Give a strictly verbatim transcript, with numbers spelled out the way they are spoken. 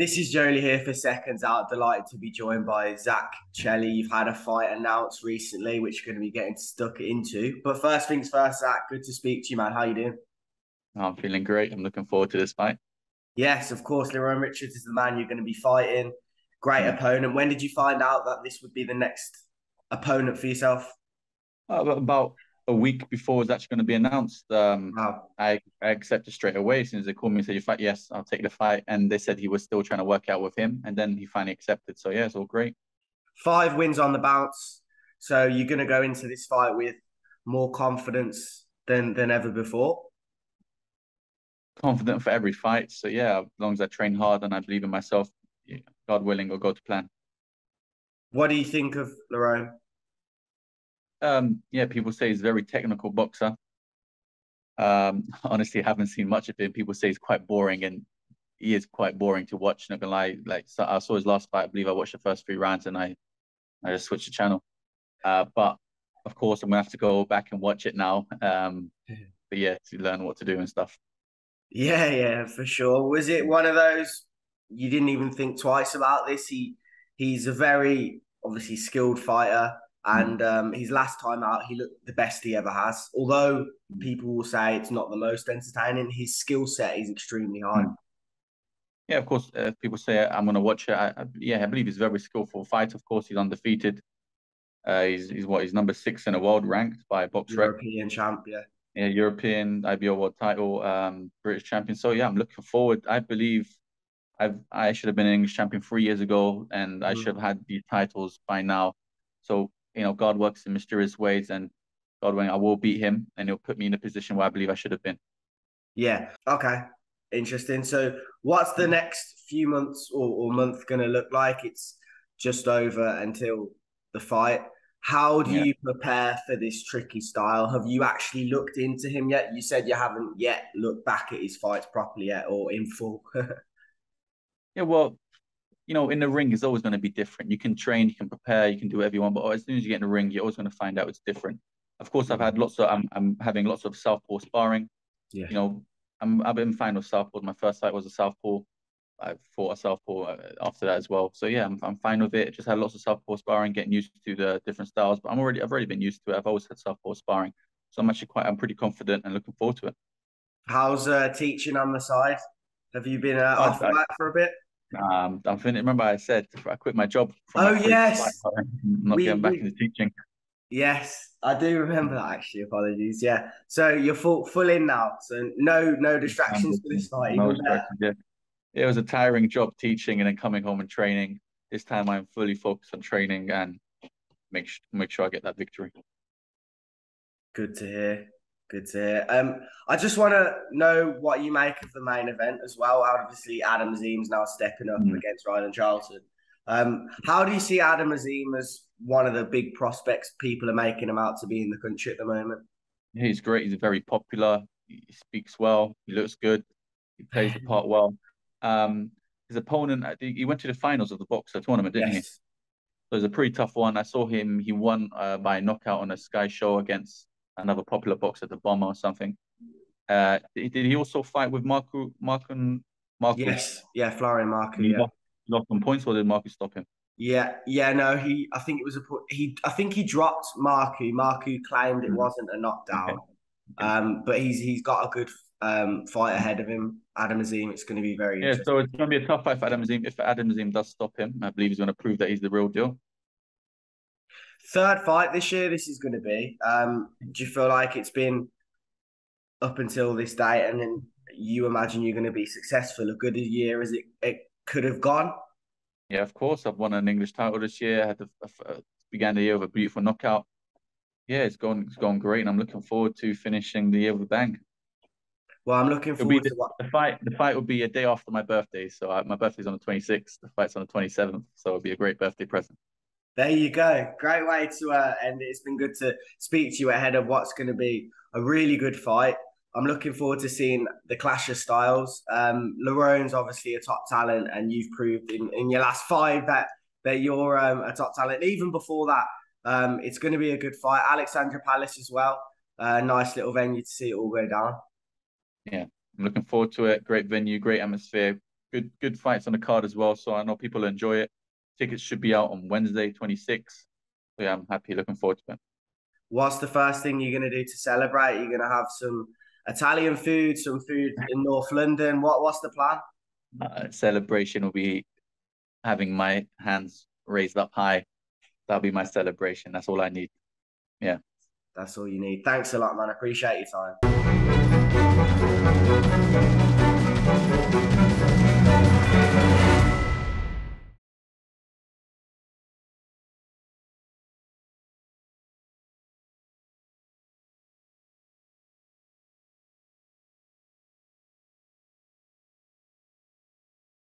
This is Joe Leigh here for Seconds Out. Delighted to be joined by Zak Chelli. You've had a fight announced recently, which you're going to be getting stuck into. But first things first, Zak, good to speak to you, man. How you doing? Oh, I'm feeling great. I'm looking forward to this fight. Yes, of course. Lerrone Richards is the man you're going to be fighting. Great yeah. opponent. When did you find out that this would be the next opponent for yourself? Uh, about a week before it was actually going to be announced. Um, wow. I, I accepted straight away. As soon as they called me and said, you fight? Yes, I'll take the fight. And they said he was still trying to work out with him. And then he finally accepted. So yeah, it's all great. Five wins on the bounce. So you're going to go into this fight with more confidence than, than ever before? Confident for every fight. So yeah, as long as I train hard and I believe in myself, yeah, God willing, I'll go to plan. What do you think of Lerrone? Um, yeah, people say he's a very technical boxer. Um, honestly, I haven't seen much of him. People say he's quite boring, and he is quite boring to watch. Not gonna lie, like so I saw his last fight. I believe I watched the first three rounds, and I, I just switched the channel. Uh, but of course, I'm gonna have to go back and watch it now. Um, but yeah, to learn what to do and stuff. Yeah, yeah, for sure. Was it one of those you didn't even think twice about this? He, he's a very obviously skilled fighter. And um, his last time out, he looked the best he ever has. Although people will say it's not the most entertaining, his skill set is extremely high. Yeah, of course, uh, people say, I'm going to watch it. I, I, yeah, I believe he's a very skillful fighter. Of course, he's undefeated. Uh, he's, he's what, he's number six in the world ranked by Box Rec. European champ, yeah. Yeah, European, I B O world title, um, British champion. So, yeah, I'm looking forward. I believe I've, I should have been an English champion three years ago, and I mm. should have had the titles by now. So, you know, God works in mysterious ways, and God willing, I will beat him, and he'll put me in a position where I believe I should have been. Yeah. Okay. Interesting. So what's the next few months or, or month going to look like? It's just over until the fight. How do yeah. you prepare for this tricky style? Have you actually looked into him yet? You said you haven't yet looked back at his fights properly yet or in full. Yeah, well, you know, in the ring, it's always going to be different. You can train, you can prepare, you can do whatever you want, but as soon as you get in the ring, you're always going to find out it's different. Of course, I've had lots of, I'm, I'm having lots of southpaw sparring. Yeah. You know, I'm, I've been fine with southpaw. My first fight was a southpaw. I fought a southpaw after that as well. So yeah, I'm, I'm fine with it. Just had lots of southpaw sparring, getting used to the different styles, but I'm already, I've already been used to it. I've always had southpaw sparring. So I'm actually quite, I'm pretty confident and looking forward to it. How's uh, teaching on the side? Have you been uh, off the mat for a bit? Um, I'm finished. Remember, I said I quit my job. Oh yes, I'm not we, getting back we, into teaching. Yes, I do remember that. Actually, apologies. Yeah, so you're full full in now. So no no distractions for this fight. No distractions. Yeah. It was a tiring job teaching and then coming home and training. This time, I'm fully focused on training and make make sure I get that victory. Good to hear. Good to hear. Um, I just want to know what you make of the main event as well. Obviously, Adam Azim's now stepping up mm. against Ryan Charlton. Um, how do you see Adam Azim as one of the big prospects people are making him out to be in the country at the moment? Yeah, he's great. He's very popular. He speaks well. He looks good. He plays the part well. Um, his opponent, I think he went to the finals of the boxer tournament, didn't yes. he? So it was a pretty tough one. I saw him. He won uh, by a knockout on a Sky show against another popular boxer, the Bomber or something. Uh, did he also fight with Marku? Marku? Marku? Yes, yeah, Florian Marco. Yeah. Lost, lost on points, or did Marku stop him? Yeah, yeah, no, he. I think it was a he. I think he dropped Marku. Marku claimed it wasn't a knockdown, okay. um, but he's he's got a good um fight ahead of him. Adam Azim, it's going to be very yeah. So it's going to be a tough fight for Adam Azim. If Adam Azim does stop him, I believe he's going to prove that he's the real deal. Third fight this year, this is going to be. Um, do you feel like it's been up until this day, and then you imagine you're going to be successful, a good a year as it, it could have gone? Yeah, of course. I've won an English title this year. I had to, uh, began the year with a beautiful knockout. Yeah, it's gone, it's gone great, and I'm looking forward to finishing the year with a bang. Well, I'm looking It'll forward the, to what? The fight, the fight will be a day after my birthday. So I, my birthday's on the twenty-sixth. The fight's on the twenty-seventh. So it'll be a great birthday present. There you go. Great way to uh, end it. It's been good to speak to you ahead of what's going to be a really good fight. I'm looking forward to seeing the clash of styles. Um, Lerrone's obviously a top talent, and you've proved in, in your last five that, that you're um, a top talent. Even before that, um, it's going to be a good fight. Alexandra Palace as well. Uh, nice little venue to see it all go down. Yeah, I'm looking forward to it. Great venue, great atmosphere, good good fights on the card as well. So I know people enjoy it. Tickets should be out on Wednesday, twenty-sixth. So yeah, I'm happy, looking forward to it. What's the first thing you're going to do to celebrate? You're going to have some Italian food, some food in North London. What What's the plan? Uh, celebration will be having my hands raised up high. That'll be my celebration. That's all I need. Yeah. That's all you need. Thanks a lot, man. I appreciate your time.